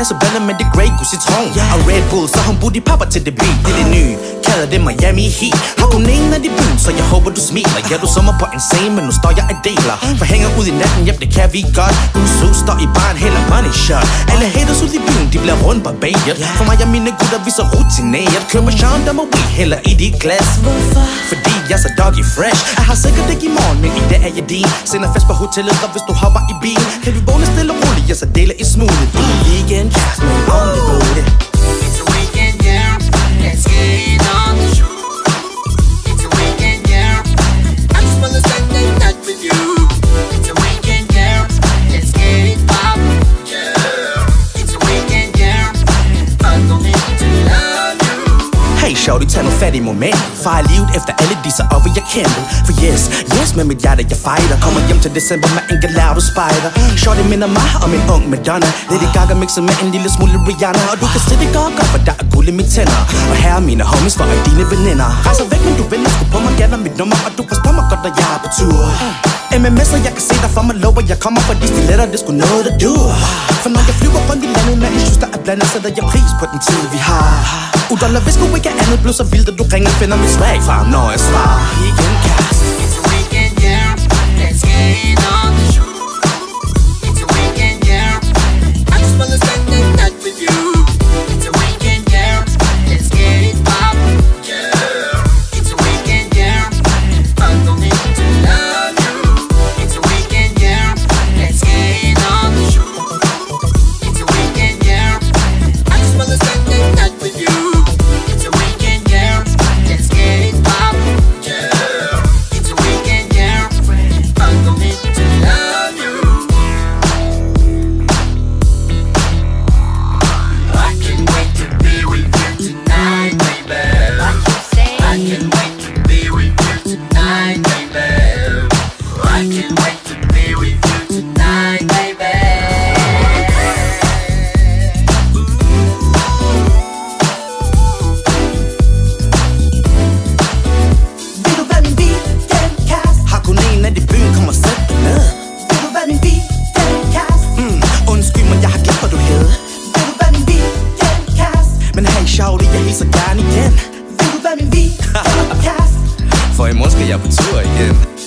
glass of Bella med the Grey Goose, it's home. A Red Bull, så hun booty popper til det beat. Det er det nye, kalder det Miami Heat. Har du nævnt af de boom, så jeg håber du smiler. Ja, du sommer på en scene, men nu står jeg og deler. For hænger ud i natten, jep, det kan vi godt. Usus står i baren, hælder money shot. Alle haters ud i byen, de bliver rundt barbager. For mig og mine gutter, vi så rutineret. Kører med Sean, der må vi hælder i dit glas. Hvorfor? Fordi jeg så doggy fresh. Jeg har sikkert ikke i morgen, men i dag er jeg din. Sender fast på hotellet, og hvis du hopper i bilen, kan vi vågne stille og roligt, jeg så deler i smule. Det er weekend, kæreste med en ordentlig bote. It's a weekend, yeah. Let's get it on. It's a weekend, yeah. I just wanna Sunday night with you. It's a weekend, yeah. Let's get it pop, yeah. It's a weekend, yeah. I don't need to love you. Hey, shorty, tag nu fat i moment. Fejre livet efter alle disse op, og jeg kæmper. For yes, yes, med mit hjerte, jeg fighter. Kommer hjem til december med en galado spider. Shorty minder mig om en ung Madonna. Lady Gaga mixer med en lille smule Rihanna. Og du kan se det godt, for der er guld i mine tænder. Og her er mine homies, for at dine veninder. Rejser væk, men du vil ikke på mig, gælder mit nummer. Og du forstår mig godt, når jeg er på tur. MMS'er, jeg kan se dig for mig, lover jeg kommer. For de stiletter, det skulle noget, der dur. For når jeg flyver rundt i landet med en shoes, der er blandet, sætter jeg pris på den tid, vi har. Udoller, hvis du ikke er andet, blev så vildt, at du ringer, finder mit slag fra, når jeg svarer. Igen, kæreste. It's a weekend, yeah. Let's get it on. It's a weekend, yeah. I just wanna spend the night with you. It's a weekend, yeah. Let's get it pop, yeah. It's a weekend, yeah. I don't need to love you. It's a weekend, yeah. Let's get it on. It's a weekend, yeah. I just wanna spend the night with you. Vil du være min weekendkæreste? For i morgen skal jeg på tur igen.